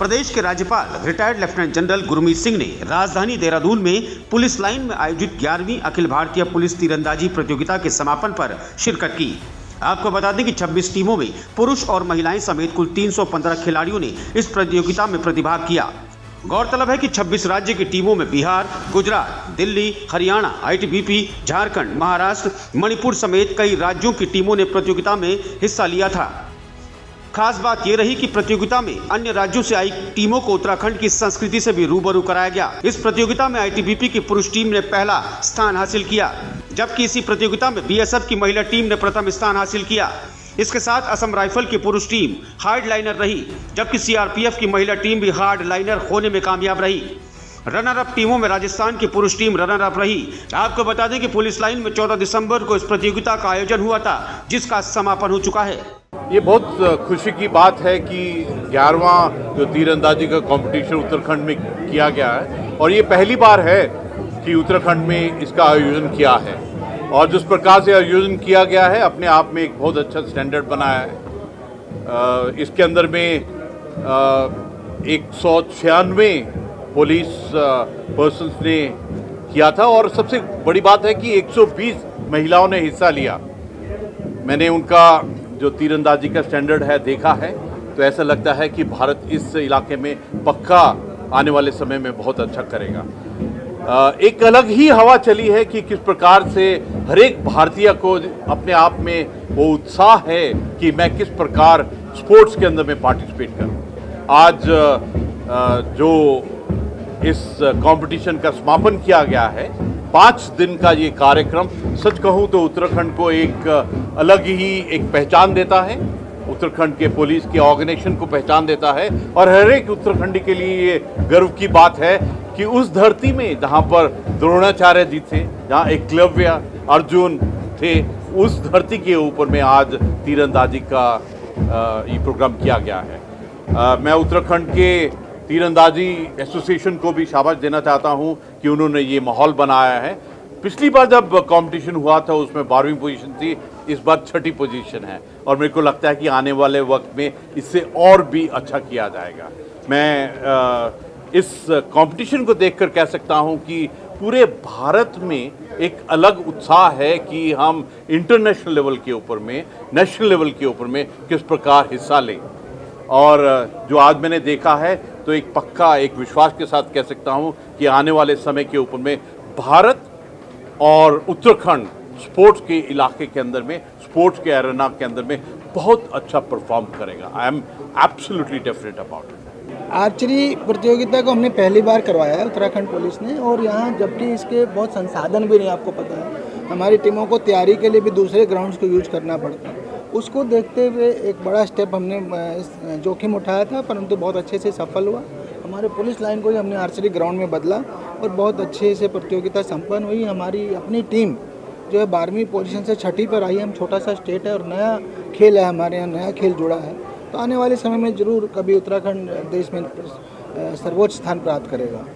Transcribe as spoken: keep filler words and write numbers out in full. प्रदेश के राज्यपाल retired lieutenant general Gurmeet Singh ने राजधानी देहरादून में पुलिस लाइन में आयोजित ग्यारहवीं अखिल भारतीय पुलिस तीरंदाजी प्रतियोगिता के समापन पर शिरकत की। आपको बता दें कि छब्बीस टीमों में पुरुष और महिलाएं समेत कुल तीन सौ पंद्रह खिलाड़ियों ने इस प्रतियोगिता में प्रतिभाग किया। गौरतलब है कि छब्बीस राज्य की टीमों में Bihar, Gujarat, Delhi, Haryana, I T B P, Jharkhand, Maharashtra, Manipur समेत कई राज्यों की टीमों ने प्रतियोगिता में हिस्सा लिया था। खास बात यह रही कि प्रतियोगिता में अन्य राज्यों से आई टीमों को उत्तराखंड की संस्कृति से भी रूबरू कराया गया। इस प्रतियोगिता में आई टी बी पी की पुरुष टीम ने पहला स्थान हासिल किया, जबकि इसी प्रतियोगिता में बी एस एफ की महिला टीम ने प्रथम स्थान हासिल किया। इसके साथ असम राइफल की पुरुष टीम हार्ड लाइनर रही, जबकि सी आर पी एफ की महिला टीम भी हार्ड लाइनर होने में कामयाब रही। रनर अप टीमों में राजस्थान की पुरुष टीम रनर अप रही। आपको बता दें कि पुलिस लाइन में चौदह दिसंबर को इस प्रतियोगिता का आयोजन हुआ था, जिसका समापन हो चुका है। ये बहुत खुशी की बात है कि ग्यारहवां जो तीरंदाजी का कॉम्पिटिशन उत्तराखंड में किया गया है, और ये पहली बार है कि उत्तराखंड में इसका आयोजन किया है। और जिस प्रकार से आयोजन किया गया है, अपने आप में एक बहुत अच्छा स्टैंडर्ड बनाया है। इसके अंदर में एक सौ छियानवे पुलिस पर्सन्स ने किया था, और सबसे बड़ी बात है कि एक सौ बीस महिलाओं ने हिस्सा लिया। मैंने उनका जो तीरंदाजी का स्टैंडर्ड है देखा है, तो ऐसा लगता है कि भारत इस इलाके में पक्का आने वाले समय में बहुत अच्छा करेगा। एक अलग ही हवा चली है कि किस प्रकार से हर एक भारतीय को अपने आप में वो उत्साह है कि मैं किस प्रकार स्पोर्ट्स के अंदर में पार्टिसिपेट करूं। आज जो इस कंपटीशन का समापन किया गया है, पाँच दिन का ये कार्यक्रम, सच कहूं तो उत्तराखंड को एक अलग ही एक पहचान देता है, उत्तराखंड के पुलिस के ऑर्गेनाइजेशन को पहचान देता है। और हर एक उत्तराखंडी के लिए ये गर्व की बात है कि उस धरती में जहाँ पर द्रोणाचार्य जी थे, जहाँ एकलव्य अर्जुन थे, उस धरती के ऊपर में आज तीरंदाजी का ये प्रोग्राम किया गया है। आ, मैं उत्तराखंड के तीरंदाजी एसोसिएशन को भी शाबाश देना चाहता हूँ कि उन्होंने ये माहौल बनाया है। पिछली बार जब कंपटीशन हुआ था उसमें बारहवीं पोजीशन थी, इस बार छठी पोजीशन है, और मेरे को लगता है कि आने वाले वक्त में इससे और भी अच्छा किया जाएगा। मैं आ, इस कंपटीशन को देखकर कह सकता हूं कि पूरे भारत में एक अलग उत्साह है कि हम इंटरनेशनल लेवल के ऊपर में, नेशनल लेवल के ऊपर में किस प्रकार हिस्सा लें। और जो आज मैंने देखा है, तो एक पक्का एक विश्वास के साथ कह सकता हूं कि आने वाले समय के ऊपर में भारत और उत्तराखंड स्पोर्ट्स के इलाके के अंदर में, स्पोर्ट्स के एरेना के अंदर में बहुत अच्छा परफॉर्म करेगा। I am absolutely definite about it. Archery प्रतियोगिता को हमने पहली बार करवाया है उत्तराखंड पुलिस ने, और यहाँ जबकि इसके बहुत संसाधन भी नहीं, आपको पता है हमारी टीमों को तैयारी के लिए भी दूसरे ग्राउंड्स को यूज करना पड़ता है। उसको देखते हुए एक बड़ा स्टेप हमने जोखिम उठाया था, परंतु बहुत अच्छे से सफल हुआ। हमारे पुलिस लाइन को हमने आर्चरी ग्राउंड में बदला और बहुत अच्छे से प्रतियोगिता सम्पन्न हुई। हमारी अपनी टीम जो है बारहवीं पोजीशन से छठी पर आई। हम छोटा सा स्टेट है और नया खेल है, हमारे यहाँ नया खेल जुड़ा है, तो आने वाले समय में जरूर कभी उत्तराखंड देश में सर्वोच्च स्थान प्राप्त करेगा।